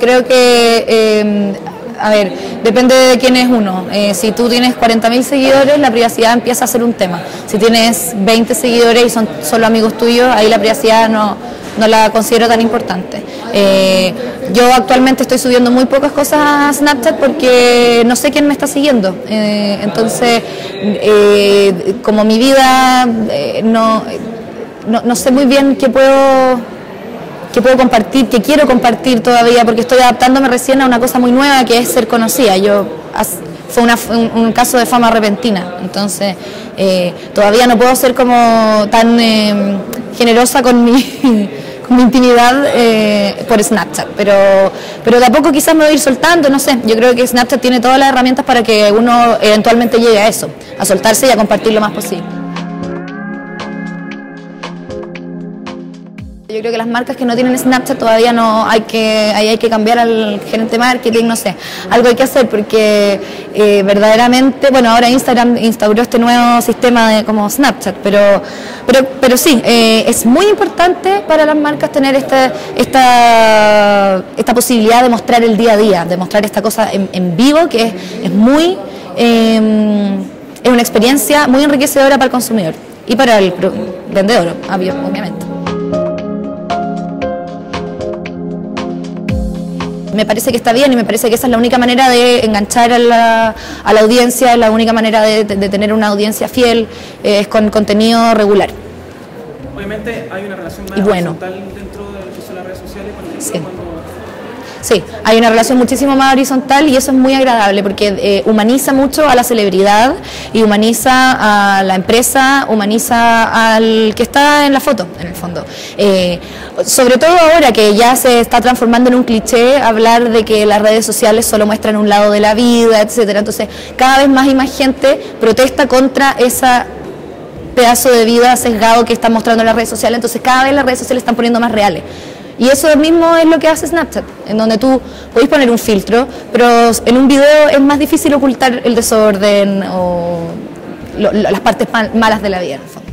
Creo que, a ver, depende de quién es uno. Si tú tienes 40.000 seguidores, la privacidad empieza a ser un tema. Si tienes 20 seguidores y son solo amigos tuyos, ahí la privacidad no la considero tan importante. Yo actualmente estoy subiendo muy pocas cosas a Snapchat porque no sé quién me está siguiendo. Entonces, como mi vida, no sé muy bien qué puedo compartir, qué quiero compartir todavía, porque estoy adaptándome recién a una cosa muy nueva que es ser conocida. Fue un caso de fama repentina, entonces todavía no puedo ser como tan generosa con mi intimidad por Snapchat, pero de a poco quizás me voy a ir soltando, no sé. Yo creo que Snapchat tiene todas las herramientas para que uno eventualmente llegue a eso, a soltarse y a compartir lo más posible. Yo creo que las marcas que no tienen Snapchat todavía hay que cambiar al gerente de marketing, no sé, algo hay que hacer porque verdaderamente, bueno, ahora Instagram instauró este nuevo sistema de, como Snapchat, pero sí, es muy importante para las marcas tener esta posibilidad de mostrar el día a día, de mostrar esta cosa en vivo que es una experiencia muy enriquecedora para el consumidor y para el vendedor, obviamente. Me parece que está bien y me parece que esa es la única manera de enganchar a la audiencia, es la única manera de tener una audiencia fiel, es con contenido regular. Obviamente hay una relación más horizontal dentro de las redes sociales. Sí, hay una relación muchísimo más horizontal y eso es muy agradable porque humaniza mucho a la celebridad y humaniza a la empresa, humaniza al que está en la foto, en el fondo. Sobre todo ahora que ya se está transformando en un cliché hablar de que las redes sociales solo muestran un lado de la vida, etcétera. Entonces, cada vez más y más gente protesta contra esa pedazo de vida sesgado que están mostrando las redes sociales. Entonces, cada vez las redes sociales están poniendo más reales. Y eso mismo es lo que hace Snapchat, en donde tú podés poner un filtro, pero en un video es más difícil ocultar el desorden o las partes malas de la vida, en el fondo.